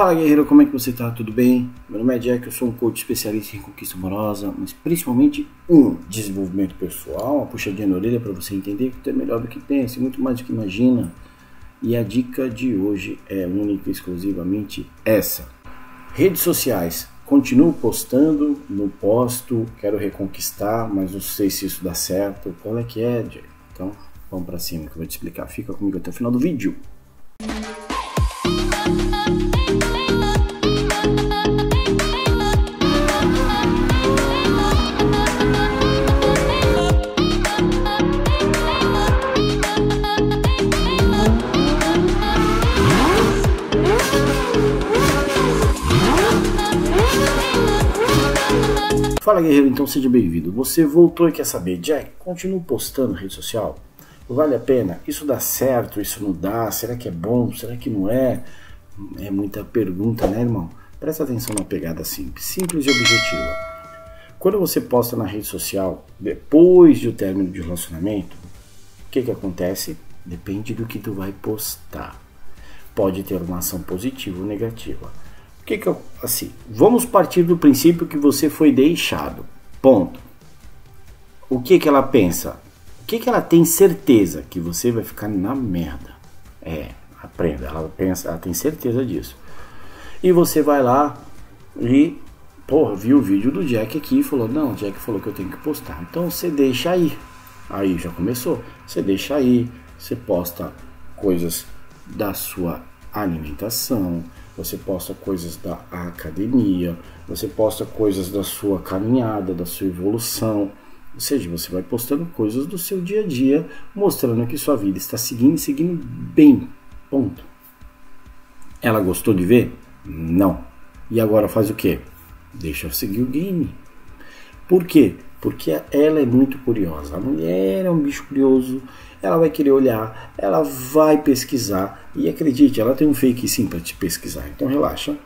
Fala guerreiro, como é que você tá? Tudo bem? Meu nome é Jack, eu sou um coach especialista em reconquista amorosa, mas principalmente desenvolvimento pessoal, uma puxadinha na orelha para você entender que tu é melhor do que pensa, muito mais do que imagina. E a dica de hoje é única e exclusivamente essa. Redes sociais, continuo postando, não posto, quero reconquistar, mas não sei se isso dá certo. Qual é que é, Jack? Então vamos para cima que eu vou te explicar, fica comigo até o final do vídeo. Fala guerreiro, então seja bem-vindo. Você voltou e quer saber, Jack, continuo postando rede social? Vale a pena? Isso dá certo? Isso não dá? Será que é bom? Será que não é? É muita pergunta, né, irmão? Presta atenção na pegada simples e objetiva. Quando você posta na rede social, depois do término de relacionamento, o que acontece? Depende do que tu vai postar. Pode ter uma ação positiva ou negativa. Vamos partir do princípio que você foi deixado. Ponto. O que ela pensa? O que ela tem certeza? Que você vai ficar na merda. Aprenda. Ela tem certeza disso. E você vai lá e, viu o vídeo do Jack aqui e falou, não, o Jack falou que eu tenho que postar. Então você deixa aí. Aí já começou. Você deixa aí. Você posta coisas da sua alimentação, você posta coisas da academia, você posta coisas da sua caminhada, da sua evolução, ou seja, você vai postando coisas do seu dia a dia, mostrando que sua vida está seguindo bem, ponto. Ela gostou de ver? Não. E agora faz o quê? Deixa eu seguir o game. Por quê? Porque ela é muito curiosa, a mulher é um bicho curioso, ela vai querer olhar, ela vai pesquisar, e acredite, ela tem um fake sim para te pesquisar, então relaxa.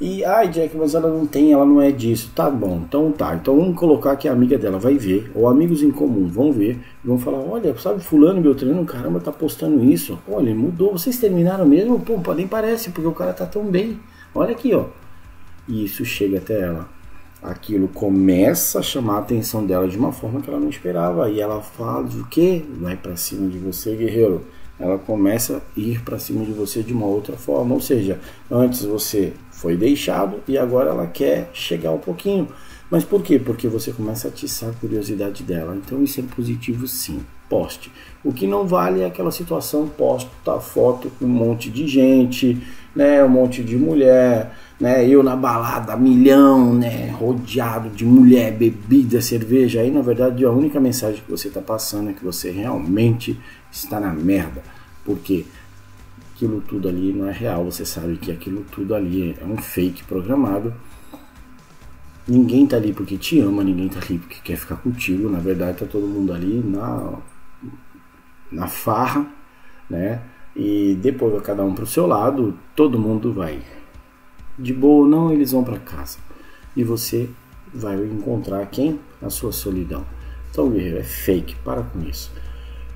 E, Jack, mas ela não tem, ela não é disso, tá bom, então tá, então vamos colocar que a amiga dela vai ver, ou amigos em comum vão ver, e vão falar, olha, sabe, fulano, beltrano, caramba, tá postando isso, olha, mudou, vocês terminaram mesmo? Pô, nem parece, porque o cara tá tão bem, olha aqui, ó, e isso chega até ela. Aquilo começa a chamar a atenção dela de uma forma que ela não esperava. E ela faz o quê? Vai para cima de você, guerreiro. Ela começa a ir para cima de você de uma outra forma. Ou seja, antes você foi deixado e agora ela quer chegar um pouquinho. Mas por quê? Porque você começa a atiçar a curiosidade dela. Então isso é positivo sim. Poste. O que não vale é aquela situação, posta foto com um monte de gente, né, um monte de mulher, né, eu na balada, milhão, né, rodeado de mulher, bebida, cerveja, aí na verdade a única mensagem que você está passando é que você realmente está na merda, porque aquilo tudo ali não é real, você sabe que aquilo tudo ali é um fake programado. Ninguém tá ali porque te ama, ninguém tá ali porque quer ficar contigo, na verdade tá todo mundo ali na farra, né? E depois vai cada um pro seu lado, todo mundo vai de boa ou não, eles vão para casa. E você vai encontrar quem? A sua solidão. Então, guerreiro, é fake, para com isso.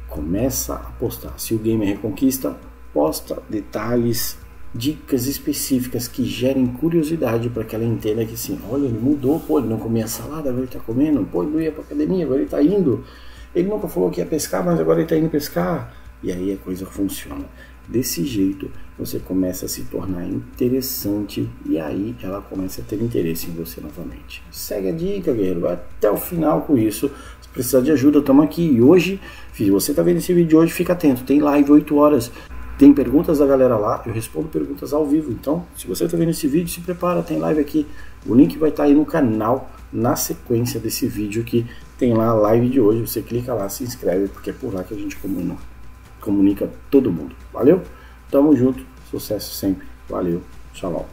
Começa a postar. Se o game é reconquista, posta detalhes, dicas específicas que gerem curiosidade para que ela entenda que sim, olha, ele mudou, pô, ele não comia salada, agora ele tá comendo, pô, ele não ia pra academia, agora ele tá indo. Ele nunca falou que ia pescar, mas agora ele está indo pescar. E aí a coisa funciona. Desse jeito, você começa a se tornar interessante e aí ela começa a ter interesse em você novamente. Segue a dica, guerreiro. Vai até o final com isso. Se precisar de ajuda, estamos aqui. E hoje, se você está vendo esse vídeo hoje, fica atento. Tem live 8 horas. Tem perguntas da galera lá. Eu respondo perguntas ao vivo. Então, se você está vendo esse vídeo, se prepara. Tem live aqui. O link vai estar aí no canal, na sequência desse vídeo aqui. Tem lá a live de hoje, você clica lá, se inscreve, porque é por lá que a gente comunica todo mundo. Valeu? Tamo junto, sucesso sempre. Valeu, shalom.